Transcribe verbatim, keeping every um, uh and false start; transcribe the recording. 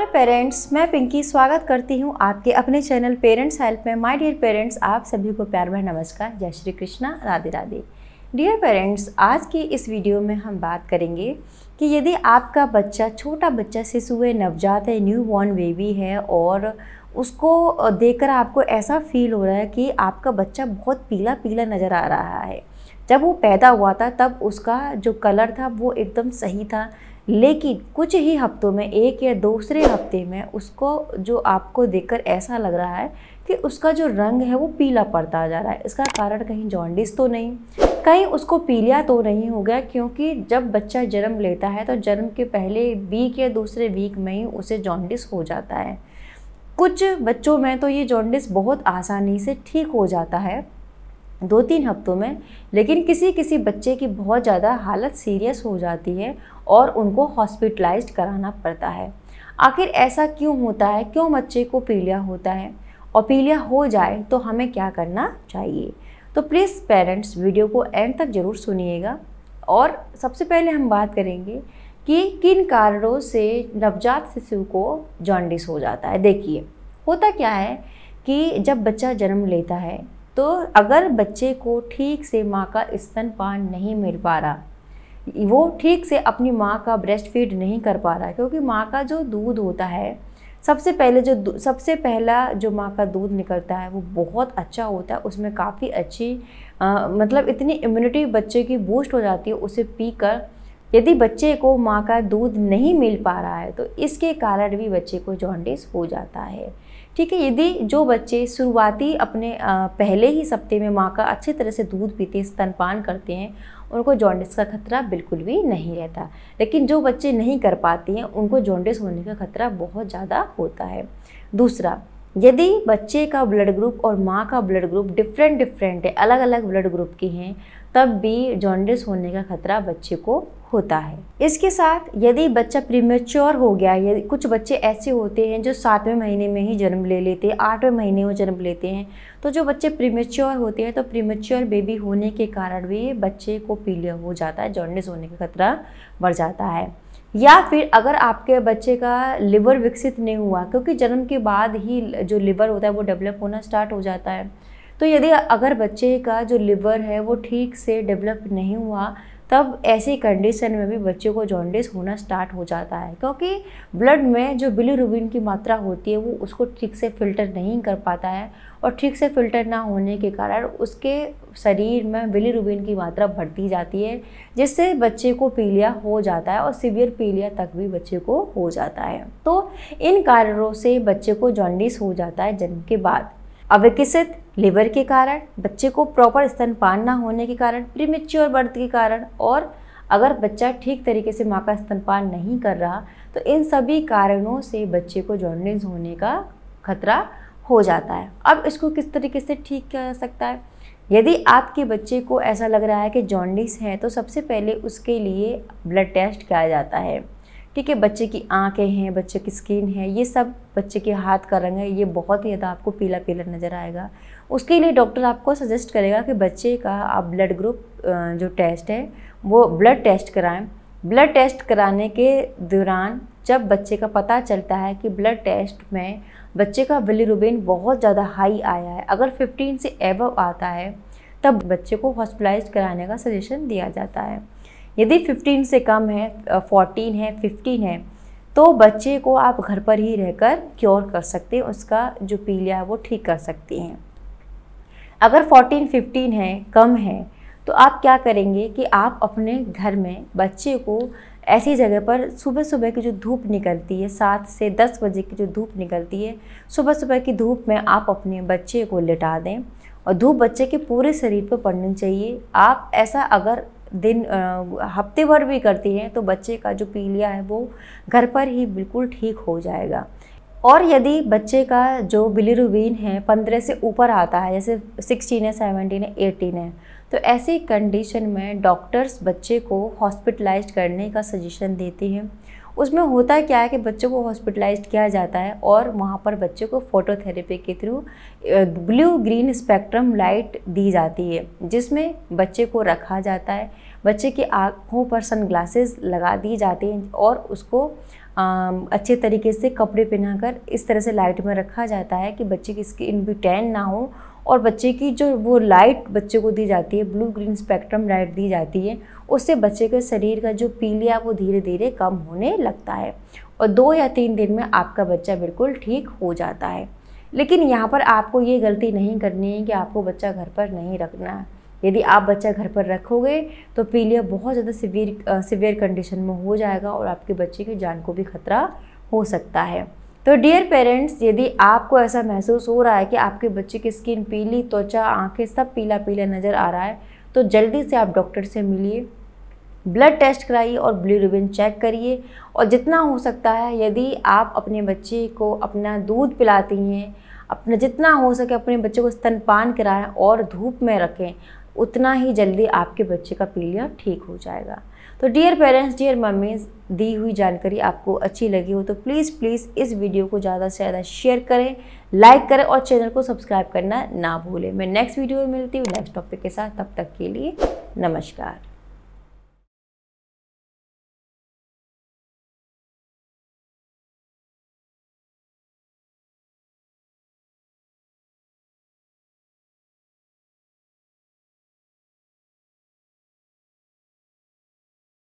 नमस्कार पेरेंट्स, मैं पिंकी स्वागत करती हूँ आपके अपने चैनल पेरेंट्स हेल्प में। माय डियर पेरेंट्स, आप सभी को प्यार भरा नमस्कार, जय श्री कृष्णा, राधे राधे। डियर पेरेंट्स, आज की इस वीडियो में हम बात करेंगे कि यदि आपका बच्चा छोटा बच्चा शिशु है, नवजात है, न्यू बॉर्न बेबी है और उसको देखकर आपको ऐसा फील हो रहा है कि आपका बच्चा बहुत पीला पीला नज़र आ रहा है। जब वो पैदा हुआ था तब उसका जो कलर था वो एकदम सही था, लेकिन कुछ ही हफ्तों में, एक या दूसरे हफ्ते में उसको जो आपको देखकर ऐसा लग रहा है कि उसका जो रंग है वो पीला पड़ता जा रहा है। इसका कारण कहीं जॉन्डिस तो नहीं, कहीं उसको पीलिया तो नहीं हो गया, क्योंकि जब बच्चा जन्म लेता है तो जन्म के पहले वीक या दूसरे वीक में ही उसे जॉन्डिस हो जाता है। कुछ बच्चों में तो ये जॉन्डिस बहुत आसानी से ठीक हो जाता है दो तीन हफ्तों में, लेकिन किसी किसी बच्चे की बहुत ज़्यादा हालत सीरियस हो जाती है और उनको हॉस्पिटलाइज्ड कराना पड़ता है। आखिर ऐसा क्यों होता है, क्यों बच्चे को पीलिया होता है और पीलिया हो जाए तो हमें क्या करना चाहिए? तो प्लीज़ पेरेंट्स, वीडियो को एंड तक ज़रूर सुनिएगा। और सबसे पहले हम बात करेंगे कि किन कारणों से नवजात शिशु को जॉन्डिस हो जाता है। देखिए, होता क्या है कि जब बच्चा जन्म लेता है तो अगर बच्चे को ठीक से माँ का स्तनपान नहीं मिल पा रहा, वो ठीक से अपनी माँ का ब्रेस्ट फीड नहीं कर पा रहा, क्योंकि माँ का जो दूध होता है, सबसे पहले जो सबसे पहला जो माँ का दूध निकलता है वो बहुत अच्छा होता है। उसमें काफ़ी अच्छी आ, मतलब इतनी इम्यूनिटी बच्चे की बूस्ट हो जाती है उसे पीकर। यदि बच्चे को माँ का दूध नहीं मिल पा रहा है तो इसके कारण भी बच्चे को जॉन्डिस हो जाता है। ठीक है, यदि जो बच्चे शुरुआती अपने पहले ही सप्ते में माँ का अच्छी तरह से दूध पीते हैं, स्तनपान करते हैं, उनको जॉन्डिस का खतरा बिल्कुल भी नहीं रहता। लेकिन जो बच्चे नहीं कर पाते हैं उनको जॉन्डिस होने का खतरा बहुत ज़्यादा होता है। दूसरा, यदि बच्चे का ब्लड ग्रुप और माँ का ब्लड ग्रुप डिफरेंट डिफरेंट है, अलग अलग ब्लड ग्रुप के हैं, तब भी जॉन्डिस होने का खतरा बच्चे को होता है। इसके साथ यदि बच्चा प्रीमेच्योर हो गया, यदि कुछ बच्चे ऐसे होते हैं जो सातवें महीने में ही जन्म ले लेते हैं, आठवें महीने में जन्म लेते हैं, तो जो बच्चे प्रीमेच्योर होते हैं तो प्रीमेच्योर बेबी होने के कारण भी बच्चे को पीलिया हो जाता है, जॉन्डिस होने का खतरा बढ़ जाता है। या फिर अगर आपके बच्चे का लिवर विकसित नहीं हुआ, क्योंकि जन्म के बाद ही जो लिवर होता है वो डेवलप होना स्टार्ट हो जाता है, तो यदि अगर बच्चे का जो लिवर है वो ठीक से डेवलप नहीं हुआ, तब ऐसी कंडीशन में भी बच्चे को जॉन्डिस होना स्टार्ट हो जाता है, क्योंकि ब्लड में जो बिलिरुबिन की मात्रा होती है वो उसको ठीक से फिल्टर नहीं कर पाता है, और ठीक से फिल्टर ना होने के कारण उसके शरीर में बिलिरुबिन की मात्रा बढ़ती जाती है, जिससे बच्चे को पीलिया हो जाता है और सीवियर पीलिया तक भी बच्चे को हो जाता है। तो इन कारणों से बच्चे को जॉन्डिस हो जाता है जन्म के बाद। अविकसित लिवर के कारण, बच्चे को प्रॉपर स्तनपान ना होने के कारण, प्रीमेच्योर बर्थ के कारण, और अगर बच्चा ठीक तरीके से माँ का स्तनपान नहीं कर रहा, तो इन सभी कारणों से बच्चे को जॉन्डिस होने का खतरा हो जाता है। अब इसको किस तरीके से ठीक किया जा सकता है? यदि आपके बच्चे को ऐसा लग रहा है कि जॉन्डिस है, तो सबसे पहले उसके लिए ब्लड टेस्ट किया जाता है। ठीक है, बच्चे की आंखें हैं, बच्चे की स्किन है, ये सब, बच्चे के हाथ का रंग है, ये बहुत ही ज़्यादा आपको पीला पीला नज़र आएगा। उसके लिए डॉक्टर आपको सजेस्ट करेगा कि बच्चे का आप ब्लड ग्रुप जो टेस्ट है वो ब्लड टेस्ट कराएं। ब्लड टेस्ट कराने के दौरान जब बच्चे का पता चलता है कि ब्लड टेस्ट में बच्चे का बिलिरुबिन बहुत ज़्यादा हाई आया है, अगर फिफ्टीन से एबव आता है, तब बच्चे को हॉस्पिटलाइज कराने का सजेशन दिया जाता है। यदि फिफ्टीन से कम है, फोर्टीन है, फिफ्टीन है, तो बच्चे को आप घर पर ही रहकर क्योर कर सकते हैं, उसका जो पीलिया है वो ठीक कर सकते हैं। अगर फोर्टीन फिफ्टीन है, कम है, तो आप क्या करेंगे कि आप अपने घर में बच्चे को ऐसी जगह पर, सुबह सुबह की जो धूप निकलती है, सात से दस बजे की जो धूप निकलती है, सुबह सुबह की धूप में आप अपने बच्चे को लिटा दें, और धूप बच्चे के पूरे शरीर पर पड़नी चाहिए। आप ऐसा अगर दिन हफ्ते भर भी करती हैं तो बच्चे का जो पीलिया है वो घर पर ही बिल्कुल ठीक हो जाएगा। और यदि बच्चे का जो बिलिरुबिन है पंद्रह से ऊपर आता है, जैसे सिक्सटीन है, सेवनटीन है, एटीन है, तो ऐसी कंडीशन में डॉक्टर्स बच्चे को हॉस्पिटलाइज्ड करने का सजेशन देते हैं। उसमें होता क्या है कि बच्चों को हॉस्पिटलाइज्ड किया जाता है और वहाँ पर बच्चे को फोटोथेरेपी के through blue green spectrum light दी जाती है, जिसमें बच्चे को रखा जाता है। बच्चे की आँखों पर सनग्लासेस लगा दिए जाते हैं और उसको अच्छे तरीके से कपड़े पहनाकर इस तरह से लाइट में रखा जाता है कि बच्चे की स्किन भी टैन ना हो। और बच्चे की जो वो लाइट बच्चे को दी जाती है, ब्लू ग्रीन स्पेक्ट्रम लाइट दी जाती है, उससे बच्चे के शरीर का जो पीलिया वो धीरे धीरे कम होने लगता है और दो या तीन दिन में आपका बच्चा बिल्कुल ठीक हो जाता है। लेकिन यहाँ पर आपको ये गलती नहीं करनी है कि आपको बच्चा घर पर नहीं रखना है। यदि आप बच्चा घर पर रखोगे तो पीलिया बहुत ज़्यादा सीवियर सीवियर कंडीशन में हो जाएगा और आपके बच्चे की जान को भी खतरा हो सकता है। तो डियर पेरेंट्स, यदि आपको ऐसा महसूस हो रहा है कि आपके बच्चे की स्किन पीली, त्वचा, आंखें सब पीला पीला नज़र आ रहा है, तो जल्दी से आप डॉक्टर से मिलिए, ब्लड टेस्ट कराइए और बिलिरुबिन चेक करिए। और जितना हो सकता है, यदि आप अपने बच्चे को अपना दूध पिलाती हैं, अपना जितना हो सके अपने बच्चे को स्तनपान कराएं और धूप में रखें, उतना ही जल्दी आपके बच्चे का पीलिया ठीक हो जाएगा। तो डियर पेरेंट्स, डियर मम्मीज़, दी हुई जानकारी आपको अच्छी लगी हो तो प्लीज़ प्लीज़ इस वीडियो को ज़्यादा से ज़्यादा शेयर करें, लाइक करें और चैनल को सब्सक्राइब करना ना भूलें। मैं नेक्स्ट वीडियो में मिलती हूँ नेक्स्ट टॉपिक के साथ, तब तक के लिए नमस्कार।